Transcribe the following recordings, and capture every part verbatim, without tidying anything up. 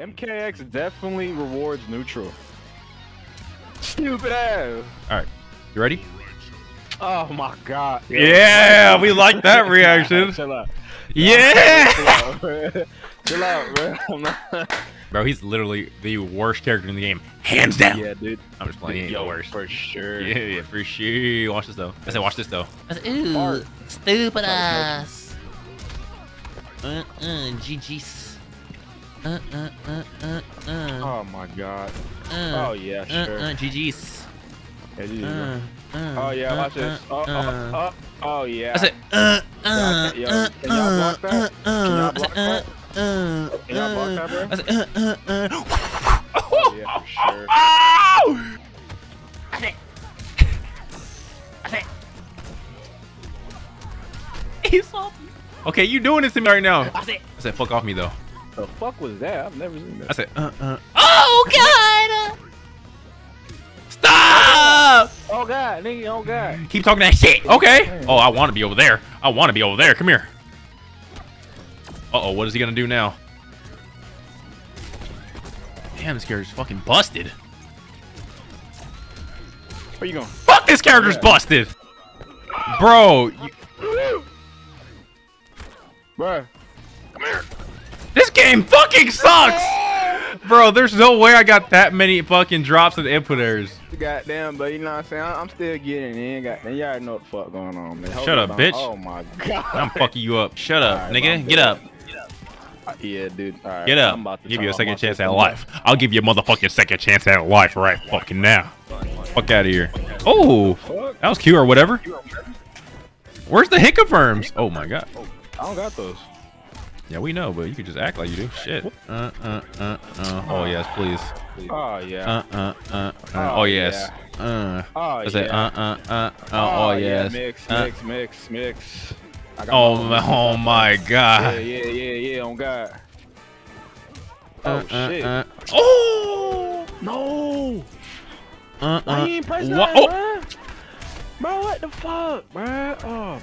M K X definitely rewards neutral. Stupid ass. All right, you ready? Oh my god. Yeah, yeah, we like that reaction. Chill out. Yeah. Chill out, bro. Chill out, bro. I'm not... Bro, he's literally the worst character in the game, hands down. Yeah, dude. I'm just playing. Yo, worst for sure. Yeah, yeah, for sure. Watch this though. I said, watch this though. I said, ooh, Bart. Stupid ass. Uh, uh, G Gs. Uh, uh, uh, uh, uh. Oh my god. Uh, oh yeah, sure. Uh, uh, G Gs. Yeah, G Gs. Uh, uh, oh yeah, watch uh, this. Uh, oh, uh, uh, oh yeah. I said, uh, uh, yo, uh, can y'all block that? Uh, uh, can y'all block that? Uh, uh, uh, I said, uh, uh, uh. Oh, yeah, for sure. I said, I said, he's off. Okay, you doing this to me right now. I said, I said, fuck off me though. The fuck was that? I've never seen that. I said, uh, uh. Oh, God. Stop. Oh, God, nigga, oh, God. Keep talking that shit. Okay. Oh, I want to be over there. I want to be over there. Come here. Uh-oh, what is he gonna do now? Damn, this character's fucking busted. Where you going? Fuck, this character's yeah. busted! Bro, you... Bro, come here. This game fucking sucks! Bro, there's no way I got that many fucking drops and input errors. Goddamn, but you know what I'm saying? I'm still getting in. Goddamn, y'all already know what the fuck going on, man. Shut up, bitch. Oh my god. I'm fucking you up. Shut up, right, nigga. Get up. Yeah, dude. All right, get up. I'm about to give you a second chance at life. I'll give you a motherfucking second chance at life right fucking now. Fuck out of here. Oh, that was Q or whatever. Where's the hiccup firms? Oh my god. I don't got those. Yeah, we know, but you can just act like you do. Shit. Uh, uh, uh, uh. Oh yes, please. Oh yeah. Uh, uh, uh, uh. Oh yes. Uh. Oh yeah. Uh, uh, uh. Oh yes. Mix, mix, mix, mix. Oh my, oh my god. Yeah, yeah, yeah, yeah, on God. Oh, uh, shit. Uh, uh. Oh! No! Uh, uh. Why you ain't pressing that, oh. Bro? Bro, what the fuck, bro? Oh.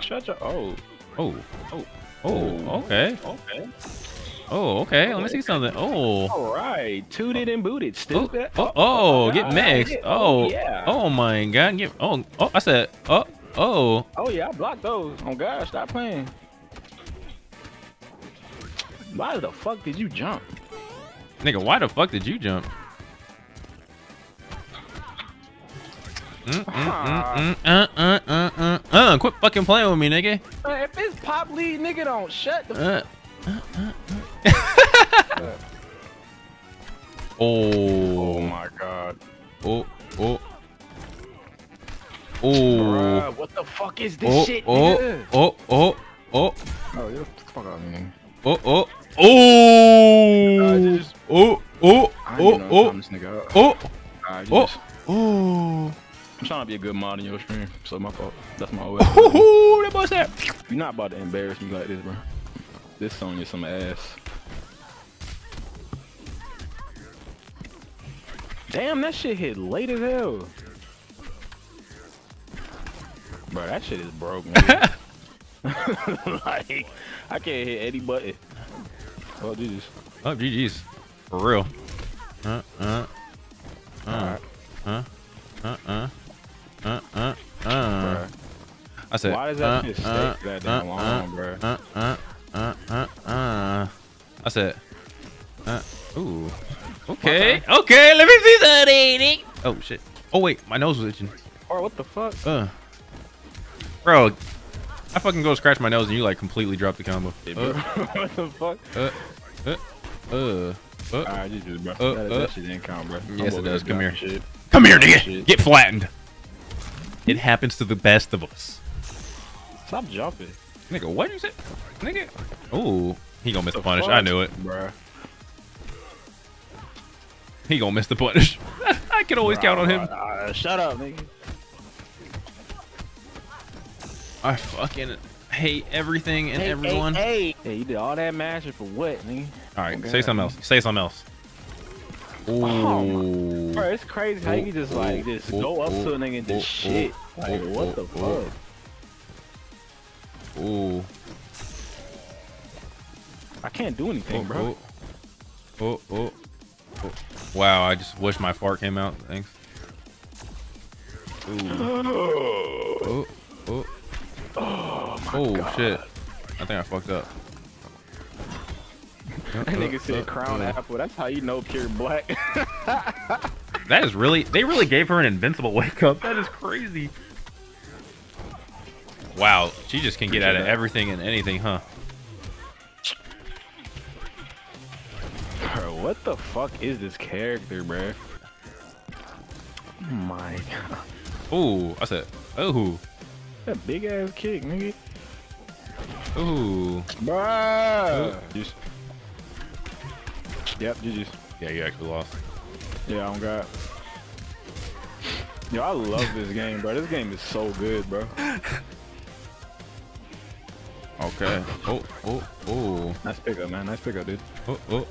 Shut your... Oh. Oh. Oh. Oh, okay. Okay. Oh, okay. Let me see something. Oh. All right. Tooted and booted. Stupid. Oh, oh, oh get mixed. Oh. Yeah. Oh, my God. Get, oh, oh, I said, oh. Oh. Oh yeah, I blocked those. Oh God, stop playing. Why the fuck did you jump? Nigga, why the fuck did you jump? Mm, mm, mm, mm, uh, uh, uh, uh, uh, quit fucking playing with me, nigga. Uh, if it's pop lead, nigga, don't shut the uh, uh, uh, uh. Oh. Oh my God. Oh, oh. Oh, what the fuck is this oh, shit, oh, nigga? Oh, oh, oh, oh, you're the fuck out of me. Oh, oh, oh, just, oh, oh, oh, oh, nigga oh, nah, just, oh, oh. I'm trying to be a good mod in your stream, so my fault. That's my way. Oh, that boy's that. You're not about to embarrass me like this, bro. This song is some ass. Damn, that shit hit late as hell. Bro, that shit is broken. Like, I can't hit any button. Oh, G Gs. Oh, G Gs. For real. Uh, uh. Uh, right. uh, uh, uh, uh, uh, uh. I said, why does that mistake uh, that damn uh, long, uh, bro? Uh, uh, uh, uh, uh. I said, uh, ooh. Okay, okay, let me see that, ain't it? Oh, shit. Oh, wait, my nose was itching. Bro, what the fuck? Uh. Bro, I fucking go scratch my nose and you like completely drop the combo. Hey, uh, what the fuck? Uh, uh, uh, uh. Alright, you do it, bro. Uh, that shit didn't count, bro. Yes, it does. Come here. Shit. Come here, nigga. Shit. Get flattened. It happens to the best of us. Stop jumping. Nigga, what you say? Nigga. Oh, he gonna miss the, the punish. Fuck? I knew it. Bruh. He gonna miss the punish. I can always bruh, count on him. Bruh, shut up, nigga. I fucking hate everything and hey, everyone. Hey, hey, you did all that magic for what, nigga? All right, okay. Say something else. Say something else. Ooh. Oh, bro, it's crazy how you just like just ooh, go up ooh, to a nigga and just ooh, shit. Ooh, like, ooh, what the ooh, fuck? Ooh. I can't do anything, oh, bro. Oh, oh, oh. Wow, I just wish my fart came out. Thanks. Ooh. Oh, oh. Oh, my oh God. Shit. I think I fucked up. That nigga said crown uh, apple. That's how you know pure black. That is really, they really gave her an invincible wake up. That is crazy. Wow, she just can get out of everything and anything, huh? Bro, what the fuck is this character, bro? Oh my God. Oh, I said, oh. That big ass kick, nigga. Ooh. Bruh. Ooh. Yep, G G's. Yeah, you actually lost. Yeah, I don't got. Yo, I love this game, bro. This game is so good, bro. Okay. Oh, oh, oh. Nice pickup, man. Nice pickup, dude. Oh, oh,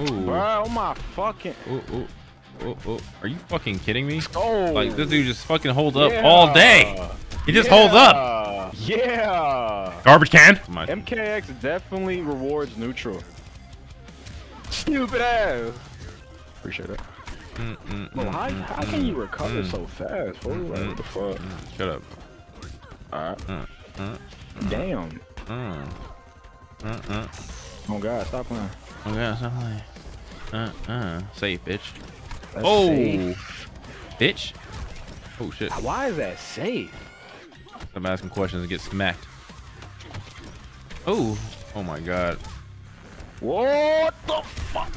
oh. Bro, oh my fucking. Oh, oh, oh, oh. Are you fucking kidding me? Oh. Like this dude just fucking holds up yeah. all day. He just yeah. holds up. Yeah. Garbage can. M K X definitely rewards neutral. Stupid ass. Appreciate it. Mm, mm, Bro, mm, how, mm, how can you recover mm, so fast? Bro? Mm, like, what the fuck? Mm, shut up. Alright. Mm, mm, Damn. Mm, mm, mm. Oh God, stop playing. Oh God, stop playing. Uh, uh. Safe, bitch. That's oh, safe. Bitch. Oh shit. Why is that safe? I'm asking questions and get smacked. Oh. Oh my God. What the fuck?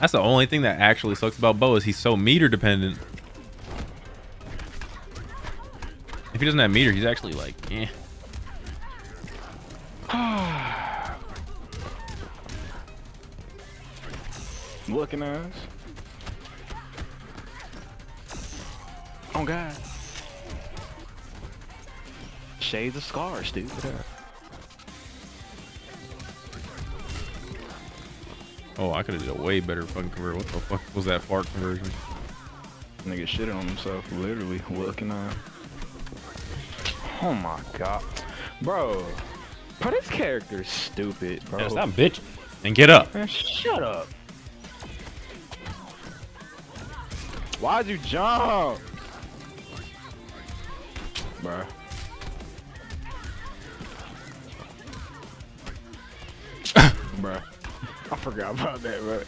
That's the only thing that actually sucks about Bo is he's so meter dependent. If he doesn't have meter, he's actually like, eh. Looking at us. Oh God. Shades of scars, dude. Oh, I could have did a way better fucking conversion. What the fuck was that fart conversion? Nigga shitted on himself, literally. Looking at. Oh my God, bro. Bro, this character is stupid, bro. Yeah, stop, bitch, and get up. Man, shut up. Why'd you jump, bro? Bro. I forgot about that, bro.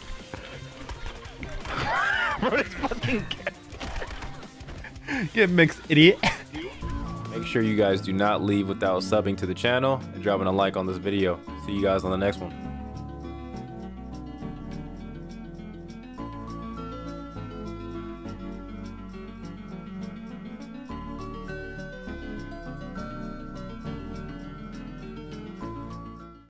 Bro, this fucking get mixed, idiot. Make sure you guys do not leave without subbing to the channel and dropping a like on this video. See you guys on the next one.